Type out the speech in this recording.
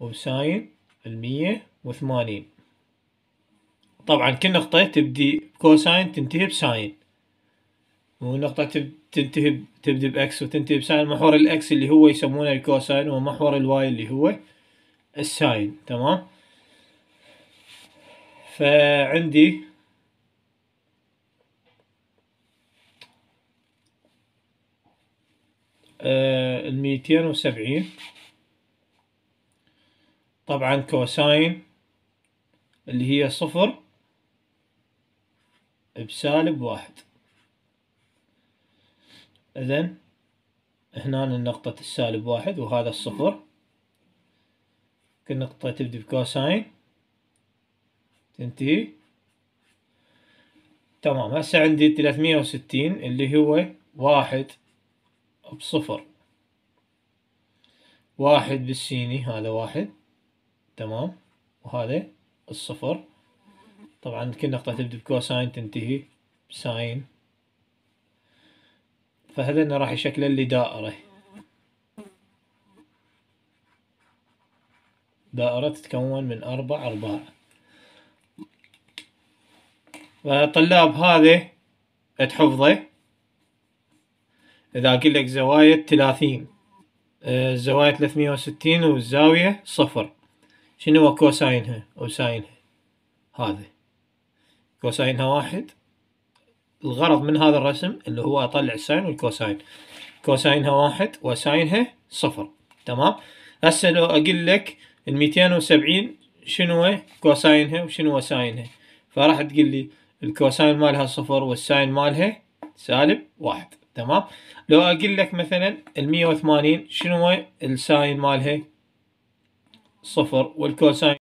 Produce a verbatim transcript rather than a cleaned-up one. وساين المية وثمانين. طبعا كل نقطة تبدي بكوساين تنتهي بساين، ونقطة تنتهي تبدي بأكس وتنتهي بساين. محور الأكس اللي هو يسمونه الكوساين، ومحور الواي اللي هو الساين. تمام. فعندي الميتين وسبعين طبعا كوساين اللي هي صفر بسالب واحد. إذن هنا النقطة السالب واحد وهذا الصفر. كل نقطة تبدي بكوساين تنتهي. تمام. هسه عندي ثلاثمية وستين اللي هو واحد بصفر، واحد بالسيني هذا واحد. تمام. وهذا الصفر. طبعا كل نقطة تبدي بكوساين تنتهي بساين. فهذا راح يشكل لي دائرة، دائرة تتكون من أربع أرباع. فطلاب هذا تحفظه. إذا أقول لك زوايا ثلاثين، الزوايا ثلاثمية وستين والزاوية صفر، شنو هو كوساينها أو ساينها؟ هذا كوساينها واحد. الغرض من هذا الرسم اللي هو أطلع الساين والكوساين. كوساينها واحد وساينها صفر. تمام. هسه لو أقول لك الميتين وسبعين شنو كوساينها وشنو ساينها، فراح تقول لي الكوساين مالها صفر والساين مالها سالب واحد. تمام. لو أقول لك مثلا المية وثمانين شنو الساين مالها؟ صفر والكوساين